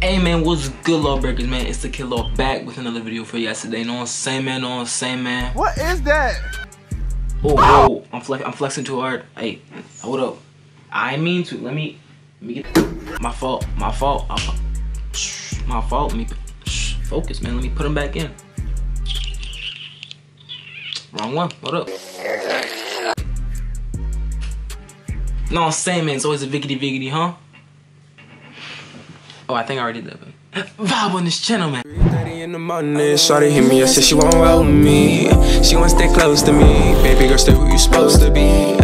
Hey man, what's good, lawbreakers, man? It's the Kid Law back with another video for you today. No, I'm saying, man, no, I'm saying, man. What is that? Oh, whoa, I'm flexing too hard. Hey, hold up. I mean to, let me get, my fault, me, focus, man, let me put them back in. Wrong one, hold up. No, I'm saying, man, it's always a viggity, huh? Oh, I think I already did that, but vibe on this channel, man. 3:30 in the morning, shawty hit me, I said she won't roll with me. She won't stay close to me. Baby girl, stay where you supposed to be.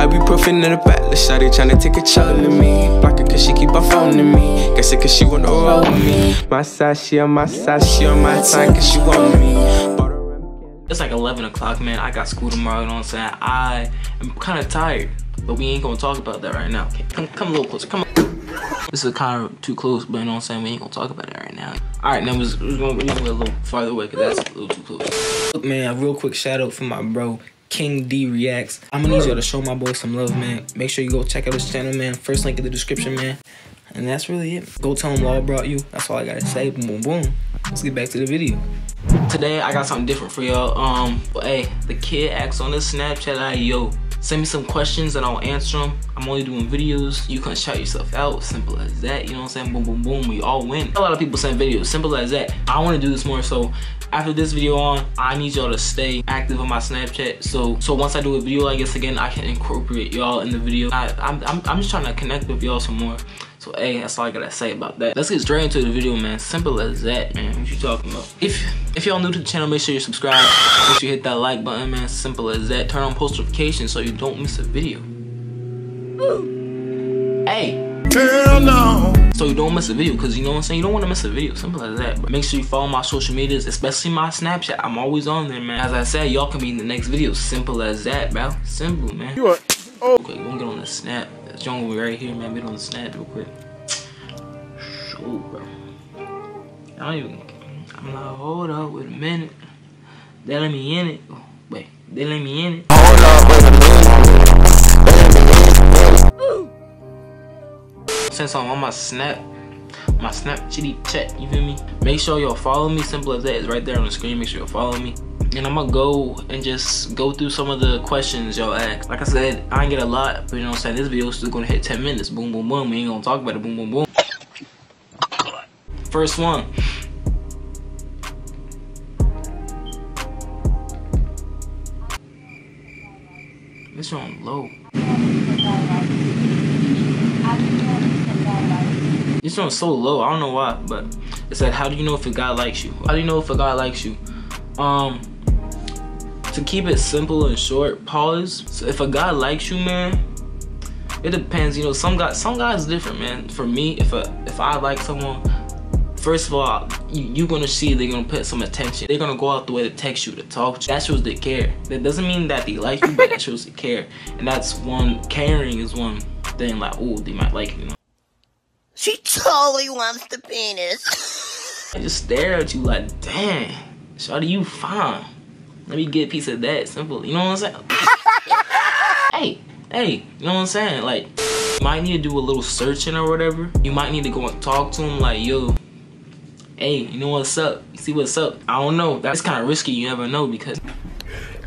I be proofing in the back, the shawty tryna take a chunk of me. Blocking cause she keep on phoning me. Guess it cause she wanna roll with me. My side, she on my side, she on my time cause she want me. It's like 11 o'clock, man. I got school tomorrow, you know what I'm saying? I am kinda tired, but we ain't gonna talk about that right now. Okay, come a little closer, come on. This is kind of too close, but you know what I'm saying? We ain't gonna talk about it right now. Alright, now we're gonna go a little farther away because that's a little too close. Look, man, a real quick shout out for my bro, King Dee Reactz. I'm gonna need y'all to show my boy some love, man. Make sure you go check out his channel, man. First link in the description, man. And that's really it. Go tell him Law brought you. That's all I gotta say. Boom, boom, boom. Let's get back to the video. Today, I got something different for y'all. But hey, the kid acts on this Snapchat, yo. Send me some questions and I'll answer them. I'm only doing videos. You can shout yourself out. Simple as that. You know what I'm saying? Boom, boom, boom. We all win. A lot of people send videos. Simple as that. I want to do this more. So after this video on, I need y'all to stay active on my Snapchat. So once I do a video, I guess again, I can incorporate y'all in the video. I'm just trying to connect with y'all some more. So hey, that's all I gotta say about that. Let's get straight into the video, man. Simple as that, man. What you talking about? If y'all new to the channel, make sure you subscribe. Make sure you hit that like button, man. Simple as that. Turn on post notifications so you don't miss a video. Ooh. Hey. Turn on. So you don't miss a video, because you know what I'm saying? You don't want to miss a video. Simple as that. But make sure you follow my social medias, especially my Snapchat. I'm always on there, man. As I said, y'all can be in the next video. Simple as that, bro. Simple, man. You are. Oh. Okay, we're gonna get on the Snap. That's young one right here, man. Get on the Snap real quick. Shoot, bro. I'm like, hold up, wait a minute. They let me in it. Oh, wait, they let me in it. Hold up, wait a minute. Ooh. Since I'm on my Snap chitty chat, you feel me? Make sure y'all follow me. Simple as that. It's right there on the screen. Make sure y'all follow me. And I'm gonna go and just go through some of the questions y'all asked. Like I said, I ain't get a lot, but you know what I'm saying? This video is still gonna hit 10 minutes. Boom, boom, boom. We ain't gonna talk about it. Boom, boom, boom. First one. This one low. This one's so low. I don't know why, but it said, "How do you know if a guy likes you? How do you know if a guy likes you?" To keep it simple and short, pause. So if a guy likes you, man, it depends. You know, some guys different, man. For me, if I like someone, first of all, you're gonna see they're gonna put some attention. They're gonna go out the way to text you, to talk to you. That shows they care. That doesn't mean that they like you, but that shows they care. And that's one, caring is one thing. Like, oh, they might like you, you know? She totally wants the penis. I just stare at you like, damn. Shawty, you fine. Let me get a piece of that. Simple. You know what I'm saying? hey. You know what I'm saying? Like, you might need to do a little searching or whatever. You might need to go and talk to him like, yo, hey, you know what's up? You see what's up? I don't know. That's kind of risky. You never know because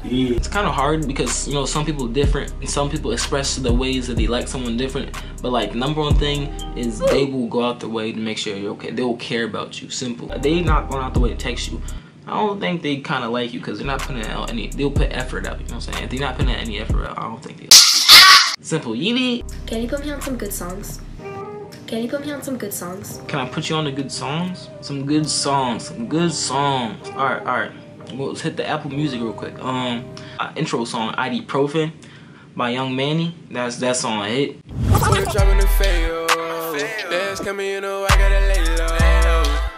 it's kind of hard because, you know, some people are different. And some people express the ways that they like someone different. But, like, number one thing is they will go out the way to make sure you're okay. They will care about you. Simple. They not going out the way to text you. I don't think they kind of like you because they're not putting out any, they'll put effort out, you know what I'm saying? If they're not putting out any effort out, I don't think they are. Simple, you need. Can you put me on some good songs? Can you put me on some good songs? Can I put you on the good songs? Some good songs, some good songs. All right. Well, let's hit the Apple Music real quick. Intro song, Ibuprofen by Young Manny. That song I hit.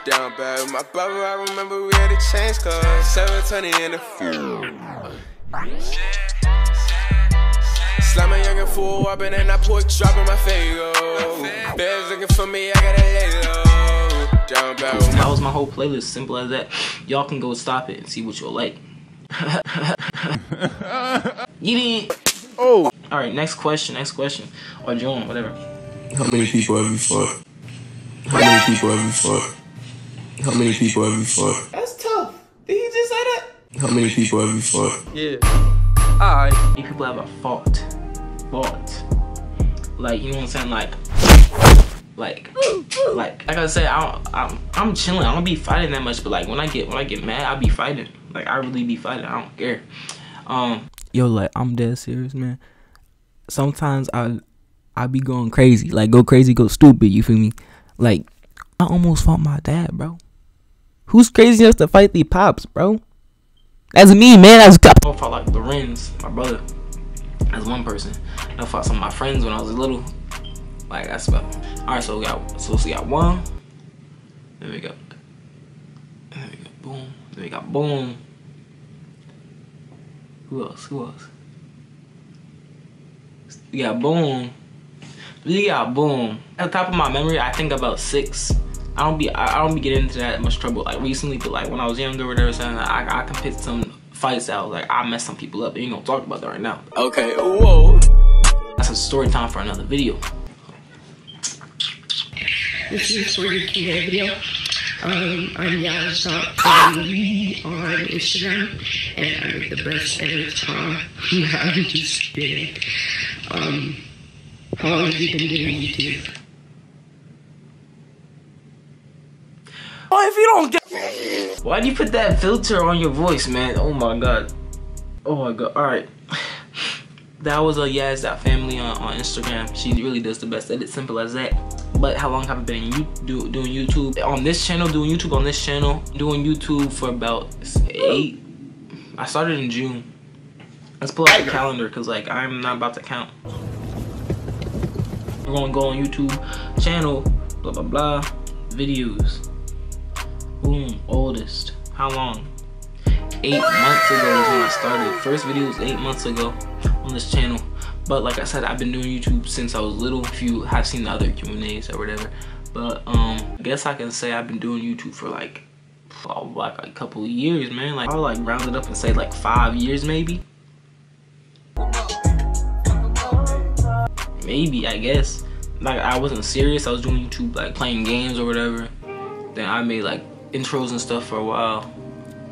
Down bad with my brother, I remember we had a change call 720 in the field. Slam a youngin' fool whoppin' and I pork droppin' my fago. Bears looking for me, I gotta lay low. Down bad with my. That was my whole playlist, simple as that. Y'all can go stop it and see what you'll like. You didn't. Oh. Alright, next question. Or John, whatever. How many people have you fought? How many people have you fought? How many people have you fought? That's tough. Did he just say that? How many people have you fought? Yeah. Alright. How many people have a fought? Fought. Like, you know what I'm saying? Like I said, I'm chilling. I don't be fighting that much, but like when I get mad, I be fighting. Like I really be fighting. I don't care. Yo, like I'm dead serious, man. Sometimes I be going crazy, like go crazy, go stupid. You feel me? Like I almost fought my dad, bro. Who's crazy enough to fight the pops, bro? That's me, man. That's I fought like Lorenz, my brother. That's one person. I fought some of my friends when I was little. Like that's about. Alright, so we got one. Then we got. Then we got boom. Then we got boom. Who else? Who else? We got boom. We got boom. At the top of my memory, I think about 6. I don't be getting into that much trouble like recently, but like when I was younger or whatever, so I can pick some fights out. Like I messed some people up. You ain't gonna talk about that right now. Okay. Whoa. That's a story time for another video. This is for your King video. I'm Yaz, we on Instagram, and I'm the best editor Tom. I'm just kidding. How long have you been doing YouTube? Oh, if you don't get. Why do you put that filter on your voice, man? Oh my god. Oh my god. All right. That was a Yaz that family on Instagram. She really does the best edit. Simple as that. But how long have I been doing YouTube on this channel? Doing YouTube on this channel? Doing YouTube for about 8. I started in June. Let's pull out the calendar, cause like I'm not about to count. We're gonna go on YouTube channel, blah blah blah, videos. Boom, oldest. How long? 8 months ago is when I started. First video was 8 months ago on this channel. But like I said, I've been doing YouTube since I was little. If you have seen the other Q&As or whatever, but I guess I can say I've been doing YouTube for like a couple of years, man. Like I'll like round it up and say like 5 years, maybe. Maybe I guess. Like I wasn't serious. I was doing YouTube like playing games or whatever. Then I made like intros and stuff for a while.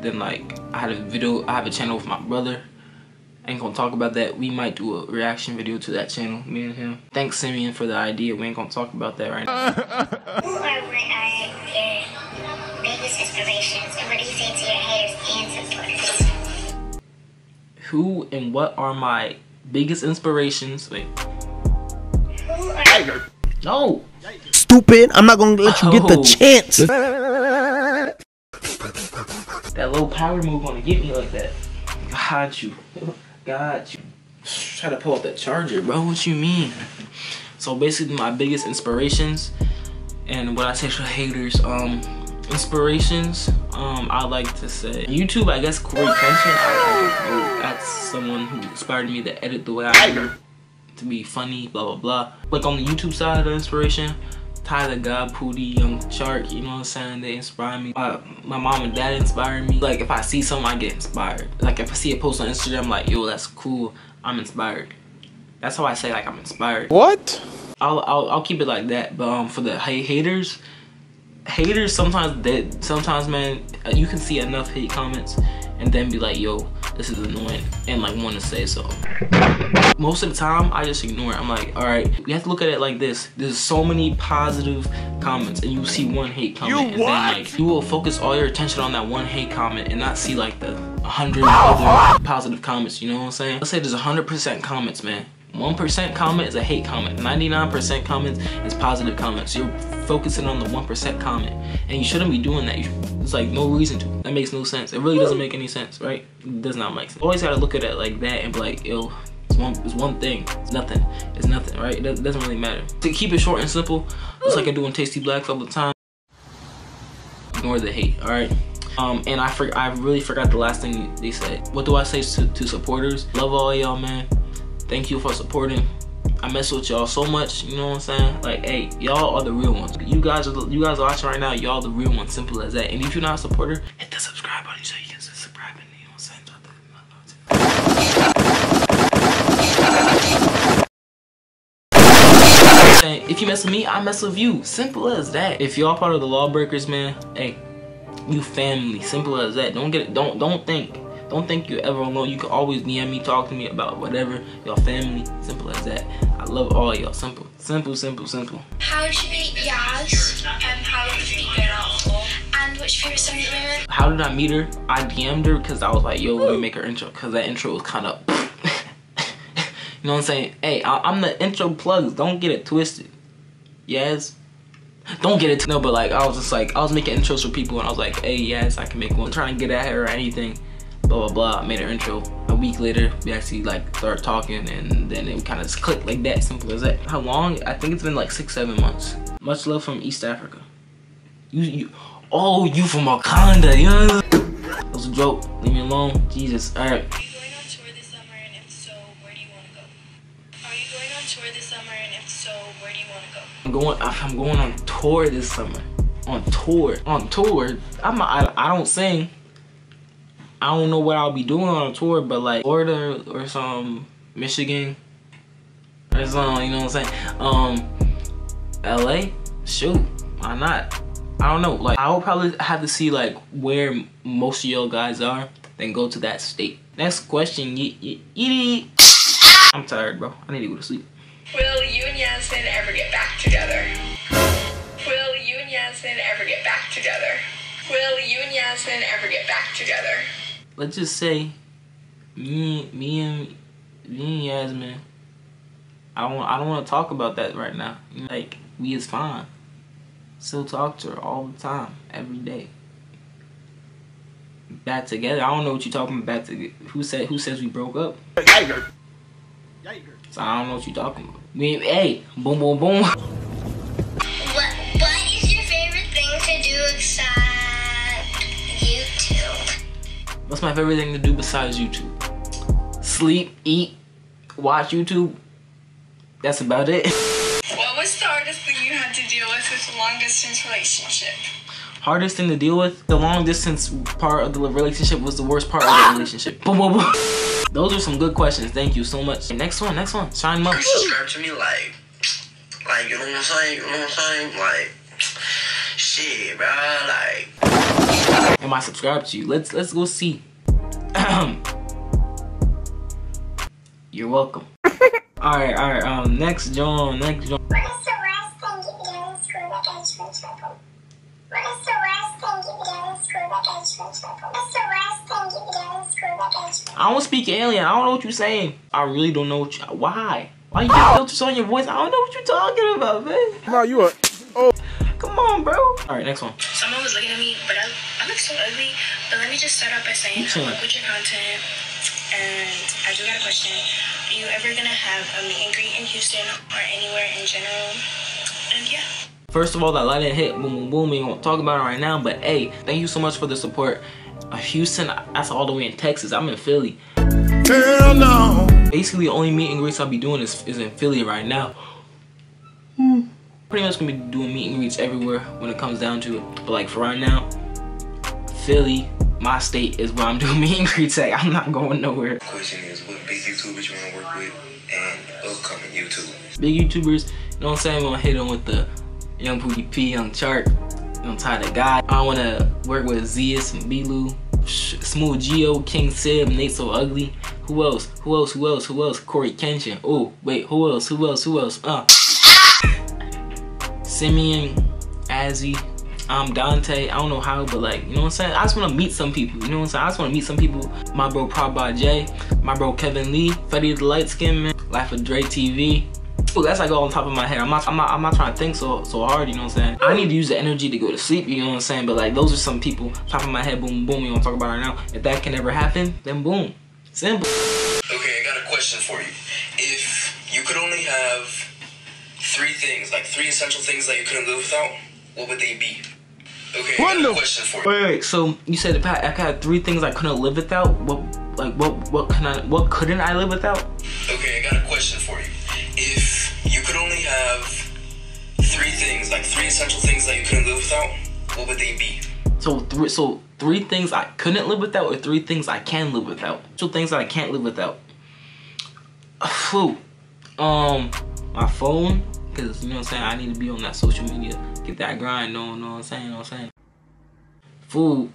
Then like I had a video. I have a channel with my brother. Ain't gonna talk about that. We might do a reaction video to that channel, me and him. Thanks, Simeon, for the idea. We ain't gonna talk about that right now. Who are your biggest inspirations, and what do you say to your haters and supporters? Who and what are my biggest inspirations? Wait. Who are your... No! Stupid! I'm not gonna let you get the chance! That little power move gonna get me like that. Got you. Got you. Try to pull up that charger, bro. What you mean? So basically, my biggest inspirations and what I say to haters. Inspirations. I like to say YouTube. I guess Corey Kenshin. That's someone who inspired me to edit the way I do, to be funny. Blah blah blah. Like on the YouTube side of inspiration, Tyler, the God, Pootie, Young Shark. You know what I'm saying? They inspire me. My mom and dad inspire me. Like if I see something, I get inspired. Like if I see a post on Instagram, I'm like, yo, that's cool. I'm inspired. That's how I say like I'm inspired. What? I'll keep it like that. But for the haters sometimes man, you can see enough hate comments and then be like, yo, this is annoying, and like want to say so. Most of the time, I just ignore it. I'm like, all right, we have to look at it like this. There's so many positive comments, and you see one hate comment, and then like you will focus all your attention on that one hate comment and not see like the 100 other positive comments. You know what I'm saying? Let's say there's 100% comments, man. 1% comment is a hate comment. 99% comments is positive comments. You're focusing on the 1% comment, and you shouldn't be doing that. It's like no reason to. That makes no sense. It really doesn't make any sense, right? It does not make sense. Always gotta look at it like that and be like, yo, it's one thing. It's nothing. It's nothing, right? It doesn't really matter. To keep it short and simple, just like I do on Tasty Blacks all the time. Ignore the hate, all right? And I really forgot the last thing they said. What do I say to supporters? Love all y'all, man. Thank you for supporting. I mess with y'all so much, you know what I'm saying? Like, hey, y'all are the real ones. You guys are watching right now, y'all the real ones, simple as that. And if you're not a supporter, hit the subscribe button so you can subscribe and you know what I'm saying? saying, if you mess with me, I mess with you. Simple as that. If y'all part of the lawbreakers, man, hey, you family. Simple as that. Don't get it. Don't think you're ever alone. You can always DM me, talk to me about whatever. Y'all family. Simple as that. I love all y'all. Simple. Simple, simple, simple. How did you meet Yas? How did you meet her? And what's your favorite song at the moment? How did I meet her? I DM'd her because I was like, yo, let me make her intro. Because that intro was kind of... You know what I'm saying? Hey, I'm the intro plugs. Don't get it twisted. Yes? Don't get it twisted. No, but like, I was just like, I was making intros for people. And I was like, hey, yes, I can make one. Trying to get at her or anything. Blah blah blah. I made an intro. A week later, we actually like started talking, and then it kind of just clicked like that. Simple as that. How long? I think it's been like 6, 7 months. Much love from East Africa. You from Wakanda? You know what I'm saying? That was a joke. Leave me alone. Jesus. All right. Are you going on tour this summer, and if so, where do you want to go? Are you going on tour this summer, and if so, where do you want to go? I'm going on tour this summer. On tour. I don't sing. I don't know what I'll be doing on a tour, but like Florida or some Michigan or something, you know what I'm saying? LA? Shoot, why not? I don't know. Like, I'll probably have to see like where most of y'all guys are, then go to that state. Next question, I'm tired, bro. I need to go to sleep. Will you and Yasmin ever get back together? Will you and Yasmin ever get back together? Will you and Yasmin ever get back together? Let's just say, me and Yasmin, I don't want to talk about that right now. Like, we is fine. Still talk to her all the time, every day. Back together. I don't know what you're talking about. Who says we broke up? So I don't know what you're talking about. Hey, boom, boom, boom. What is your favorite thing to do except YouTube? What's my favorite thing to do besides YouTube? Sleep, eat, watch YouTube. That's about it. What was the hardest thing you had to deal with the long distance relationship? Hardest thing to deal with? The long distance part of the relationship was the worst part of the relationship. Boom, boom, boom. Those are some good questions. Thank you so much. Next one. Shine up. Subscribe to me like, you know what I'm saying? Like, shit, bro, like. Am I subscribed to you? Let's go see. You're welcome. All right. Next John. What is the worst thing you did in school that got you in trouble? What is the worst thing you did in school that got you in trouble? What's the worst thing you did in school that got you in trouble? I don't speak alien. I don't know what you're saying. I really don't know what you, why? Why you got filters on your voice? I don't know what you're talking about, man. No, you are. Oh. Come on, bro. All right, next one. Someone was looking at me, but I look so ugly. But let me just start out by saying, I look with your content, and I just got a question. Are you ever gonna have a meet and greet in Houston or anywhere in general? And yeah. First of all, that light didn't hit. Boom, boom, boom. We won't talk about it right now, but hey, thank you so much for the support. Houston, that's all the way in Texas. I'm in Philly. Hell no. Basically, the only meet and greets I'll be doing is in Philly right now. Pretty much gonna be doing meet and greets everywhere when it comes down to it. But like for right now, Philly, my state, is where I'm doing meet and greets at. I'm not going nowhere. Question is, what big YouTubers you wanna work with and upcoming YouTubers? Big YouTubers, you know what I'm saying? I'm gonna hit on with the Young Pootie Young Shark, I'm tired of God. I wanna work with Zias and Belu, Smooth Geo, King Sib, Nate So Ugly. Who else? Corey Kenshin. Oh, wait, who else? Simeon, Azzy, Dante, I don't know how, but like, you know what I'm saying? I just want to meet some people, you know what I'm saying? I just want to meet some people. My bro Prabha Jay, my bro Kevin Lee, Fetty the Light Skin Man, Life of Dre TV. Ooh, that's like all on top of my head. I'm not trying to think so hard, you know what I'm saying? I need to use the energy to go to sleep, you know what I'm saying? But like, those are some people, top of my head, boom, boom, we don't talk about it right now. If that can ever happen, then boom, simple. Okay, I got a question for you. If you could only have 3 things, like 3 essential things that you couldn't live without, what would they be? Okay, I got a question for you. Wait, so you said if I had 3 things I couldn't live without, what couldn't I live without? Okay, I got a question for you. If you could only have 3 things, like 3 essential things that you couldn't live without, what would they be? So 3 things I couldn't live without, or 3 things I can live without? 2 things that I can't live without. My phone, because, you know what I'm saying, I need to be on that social media, get that grind on, you know what I'm saying, Food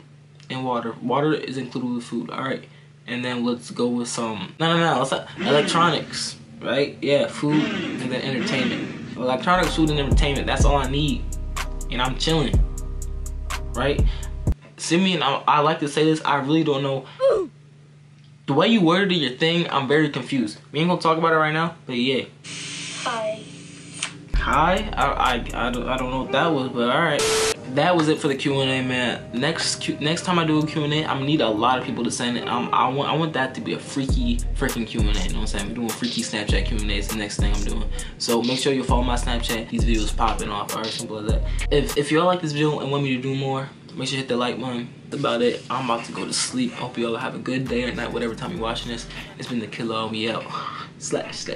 and water. Water is included with food, alright? And then let's go with some, electronics, right? Yeah, food and then entertainment. Electronics, food, and entertainment, that's all I need. And I'm chilling, right? Simeon, I like to say this, I really don't know. The way you worded your thing, I'm very confused. We ain't gonna talk about it right now, but yeah. Hi? I don't know what that was, but all right. That was it for the Q&A, man. Next time I do a Q&A, I'm gonna need a lot of people to send it. I want that to be a freaky freaking Q&A, you know what I'm saying? We're doing freaky Snapchat Q&As, the next thing I'm doing. So make sure you follow my Snapchat. These videos popping off, all right, simple as that. If y'all like this video and want me to do more, make sure you hit the like button. That's about it. I'm about to go to sleep. I hope y'all have a good day or night, whatever time you're watching this. It's been the Killer on me out. Slash.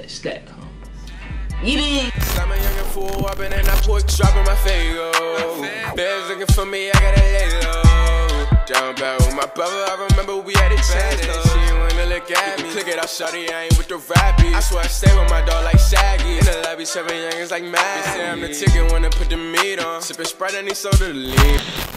Eat it! I'm a youngin' fool, whoppin' and I pork droppin' my fago. Bears looking for me, I gotta lay low. Down bad with my brother, I remember we had a chance. She ain't wanna look at me. Click it out, shawty, I ain't with the rappies. I swear I stay with my dog like Shaggy. In the lobby, 7 youngins like Matt. They say I'm the ticket, wanna put the meat on. Sippin' Sprite, I need soda to leave.